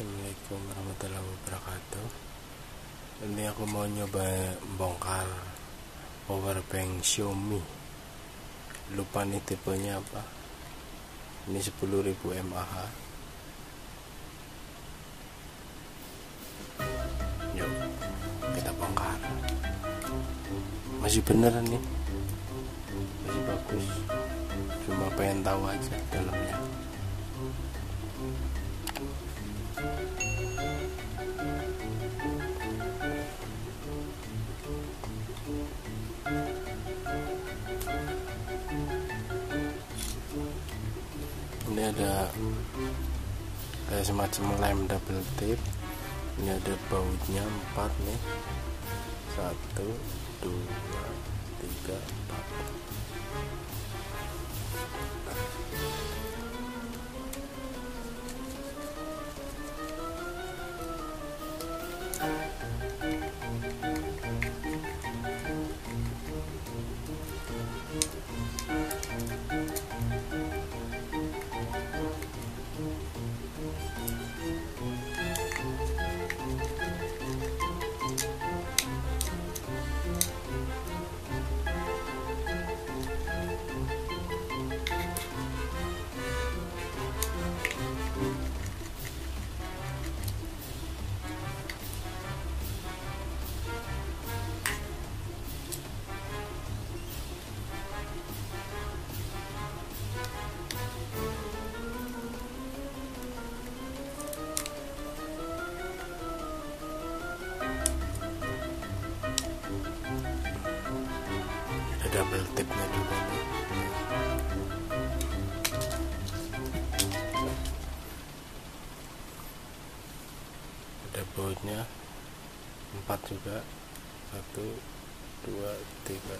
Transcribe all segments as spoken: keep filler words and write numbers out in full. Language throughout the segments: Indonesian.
Assalamualaikum warahmatullahi wabarakatuh. Ini aku mau nyoba bongkar powerbank Xiaomi. Lupa nih tipenya apa. Ini sepuluh ribu mAh. Yuk, kita bongkar. Masih beneran nih, masih bagus. Cuma pengen tahu aja dalamnya. Ini ada kayak semacam lem double tape. Ini ada bautnya empat nih, satu, dua, tiga, empat. Double tape-nya juga nih. Ada bautnya empat juga, satu, dua, tiga.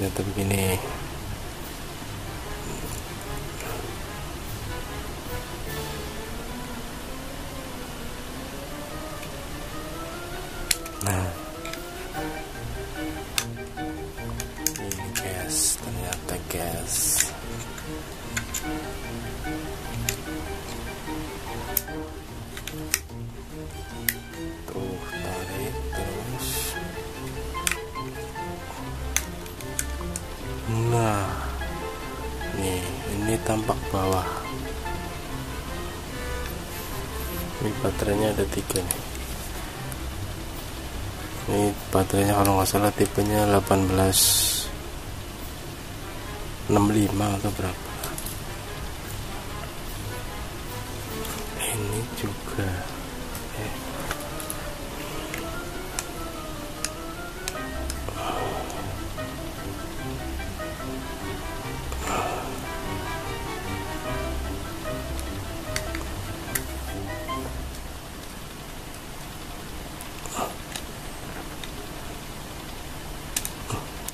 Ternyata begini. Nah, ini gas, ternyata gas. Tuh, tarik terus. Nah, nih ini tampak bawah. Ini baterainya ada tiga nih. Ini baterainya kalau nggak salah tipenya delapan belas enam puluh lima atau berapa. Ini juga. Eh.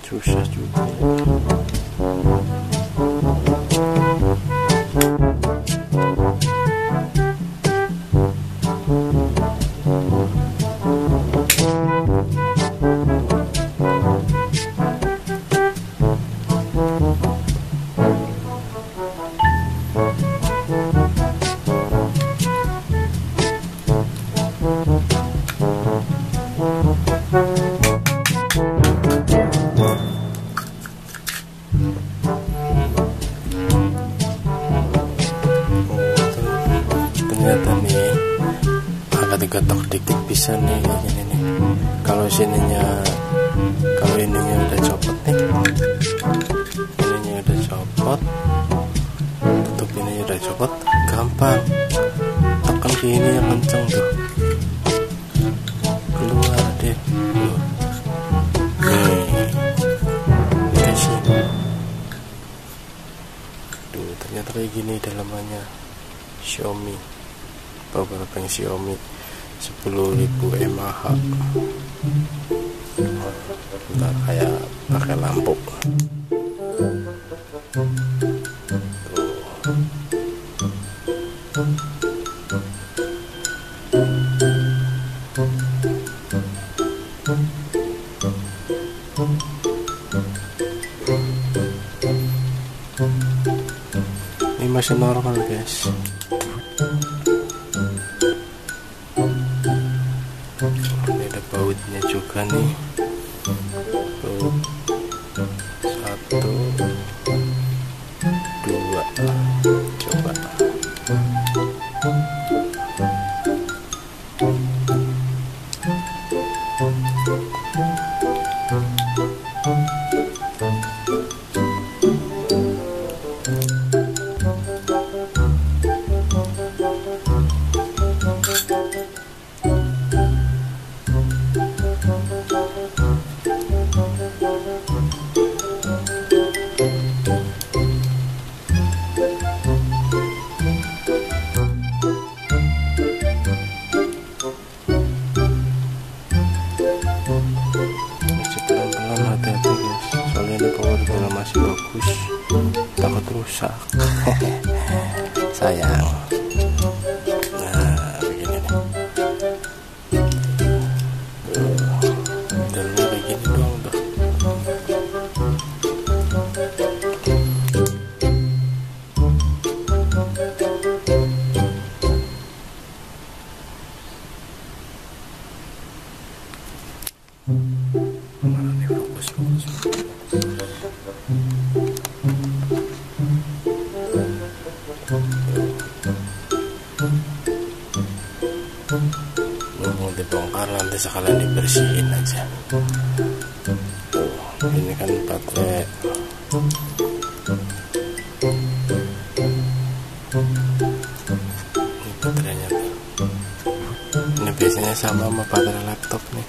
Susah juga. Digetok dikit bisa nih kayak gini nih. Kalau sininya, kalau ininya udah copot nih, ininya udah copot, tutup ininya udah copot, gampang. Tekan ke ini yang kenceng tuh, keluar deh. Nih, kayak sini. Tuh ternyata kayak gini dalamannya. Xiaomi, power bank Xiaomi sepuluh ribu mAh. Bentar, kayak pakai lampu. Ini masih normal, guys. Ini ada bautnya juga nih. Tuh. Satu, dua. Coba. Bagus, takut rusak. Sayang. Nah, begini nih. Dan begini doang tuh. Mana nih fokus fokus. Mau dibongkar nanti sekalian dibersihin aja. Tuh, ini kan baterai. Ini baterainya. Ini biasanya sama sama baterai laptop nih.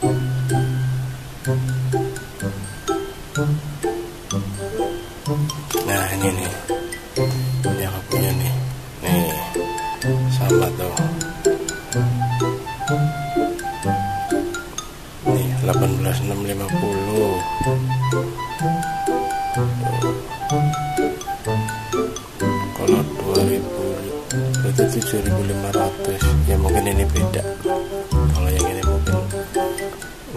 Nah, ini nih. Ini aku punya nih. Nih. Sama tuh. Nih, delapan belas ribu enam ratus lima puluh. Kalau dua ribu itu tujuh ribu lima ratus. Ya mungkin ini beda. Kalau yang ini mungkin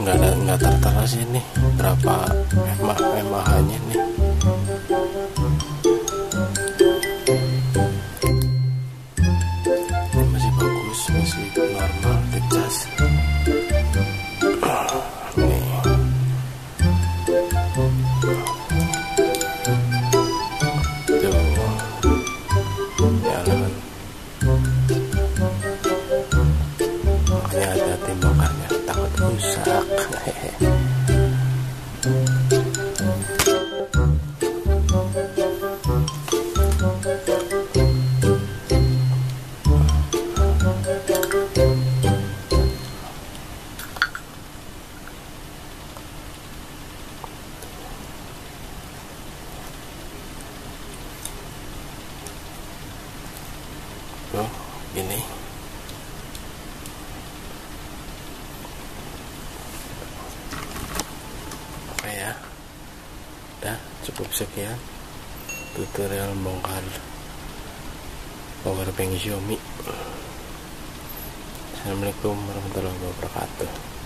enggak ada, enggak tertera sih nih berapa mAh-nya nih. Masih normal, dicas. Nih. Tuh. Jalan. Makanya ada timbangannya, takut rusak. Tuh, gini. Oke ya. Dah, cukup sekian tutorial bongkar power bank Xiaomi. Assalamualaikum warahmatullahi wabarakatuh.